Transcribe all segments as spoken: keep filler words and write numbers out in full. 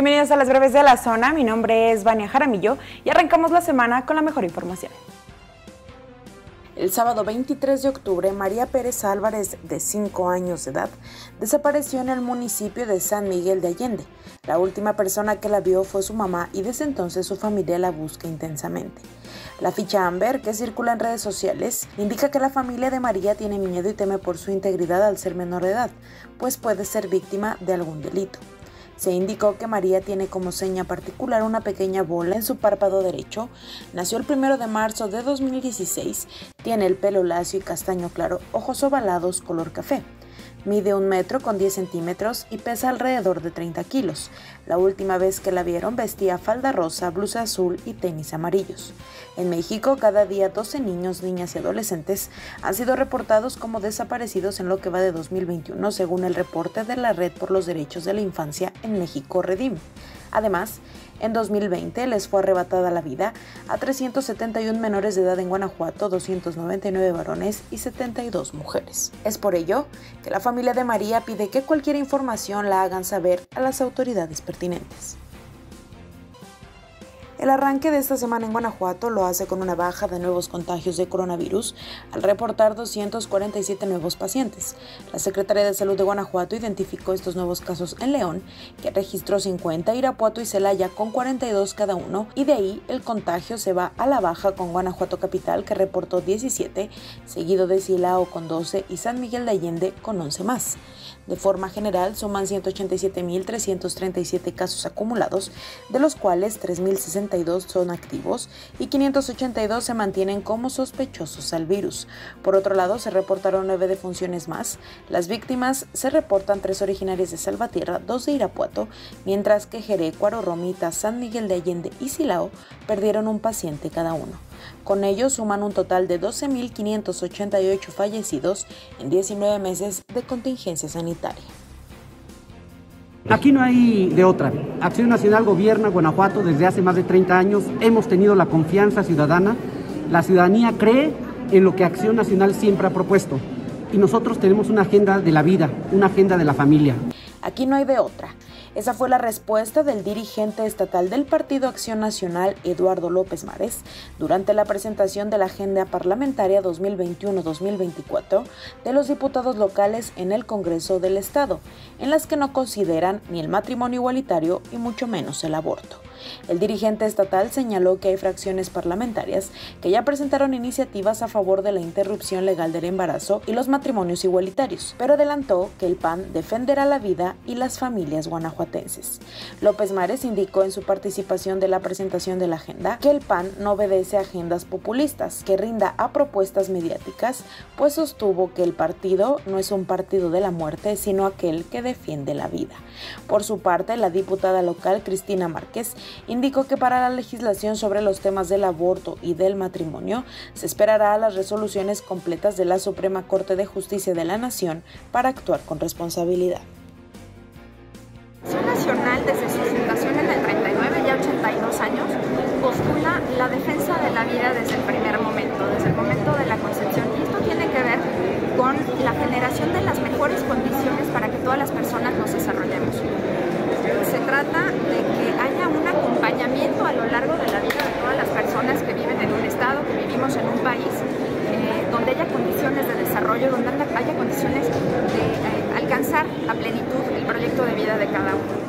Bienvenidos a las breves de la zona, mi nombre es Vania Jaramillo y arrancamos la semana con la mejor información. El sábado veintitrés de octubre, María Pérez Álvarez, de cinco años de edad, desapareció en el municipio de San Miguel de Allende. La última persona que la vio fue su mamá y desde entonces su familia la busca intensamente. La ficha Amber, que circula en redes sociales, indica que la familia de María tiene miedo y teme por su integridad al ser menor de edad, pues puede ser víctima de algún delito. Se indicó que María tiene como seña particular una pequeña bola en su párpado derecho, nació el primero de marzo de dos mil dieciséis, tiene el pelo lacio y castaño claro, ojos ovalados color café. Mide un metro con diez centímetros y pesa alrededor de treinta kilos. La última vez que la vieron vestía falda rosa, blusa azul y tenis amarillos. En México, cada día doce niños, niñas y adolescentes han sido reportados como desaparecidos en lo que va de dos mil veintiuno, según el reporte de la Red por los Derechos de la Infancia en México, Redim. Además, en dos mil veinte les fue arrebatada la vida a trescientos setenta y un menores de edad en Guanajuato, doscientos noventa y nueve varones y setenta y dos mujeres. Es por ello que la familia de María pide que cualquier información la hagan saber a las autoridades pertinentes. El arranque de esta semana en Guanajuato lo hace con una baja de nuevos contagios de coronavirus, al reportar doscientos cuarenta y siete nuevos pacientes. La Secretaría de Salud de Guanajuato identificó estos nuevos casos en León, que registró cincuenta, Irapuato y Celaya con cuarenta y dos cada uno, y de ahí el contagio se va a la baja con Guanajuato Capital, que reportó diecisiete, seguido de Silao con doce y San Miguel de Allende con once más. De forma general, suman ciento ochenta y siete mil trescientos treinta y siete casos acumulados, de los cuales tres mil sesenta y dos son activos y quinientos ochenta y dos se mantienen como sospechosos al virus. Por otro lado, se reportaron nueve defunciones más. Las víctimas se reportan tres originarias de Salvatierra, dos de Irapuato, mientras que Jerécuaro, Romita, San Miguel de Allende y Silao perdieron un paciente cada uno. Con ello suman un total de doce mil quinientos ochenta y ocho fallecidos en diecinueve meses de contingencia sanitaria. Aquí no hay de otra. Acción Nacional gobierna Guanajuato desde hace más de treinta años. Hemos tenido la confianza ciudadana. La ciudadanía cree en lo que Acción Nacional siempre ha propuesto. Y nosotros tenemos una agenda de la vida, una agenda de la familia. Aquí no hay de otra. Esa fue la respuesta del dirigente estatal del Partido Acción Nacional, Eduardo López Mares, durante la presentación de la Agenda Parlamentaria dos mil veintiuno a dos mil veinticuatro de los diputados locales en el Congreso del Estado, en las que no consideran ni el matrimonio igualitario y mucho menos el aborto. El dirigente estatal señaló que hay fracciones parlamentarias que ya presentaron iniciativas a favor de la interrupción legal del embarazo y los matrimonios igualitarios, pero adelantó que el P A N defenderá la vida y las familias guanajuatenses. López Mares indicó en su participación de la presentación de la agenda que el P A N no obedece a agendas populistas, que rinda a propuestas mediáticas, pues sostuvo que el partido no es un partido de la muerte, sino aquel que defiende la vida. Por su parte, la diputada local Cristina Márquez indicó que para la legislación sobre los temas del aborto y del matrimonio se esperará a las resoluciones completas de la Suprema Corte de Justicia de la Nación para actuar con responsabilidad. Acción Nacional, desde su fundación en el treinta y nueve, ya ochenta y dos años, postula la defensa de la vida desde el primer momento, desde el momento de la concepción. Y esto tiene que ver con la generación de las mejores condiciones para que todas las personas nos desarrollemos. Se trata de que haya un acompañamiento a lo largo de la vida de todas las personas que viven en un estado, que vivimos en un país, eh, donde haya condiciones de desarrollo, donde haya condiciones de eh, alcanzar a plenitud el proyecto de vida de cada uno.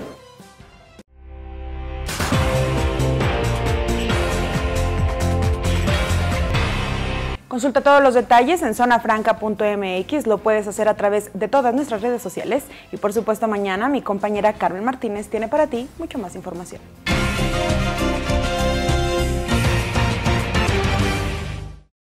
Consulta todos los detalles en zona franca punto m x, lo puedes hacer a través de todas nuestras redes sociales y por supuesto mañana mi compañera Carmen Martínez tiene para ti mucha más información.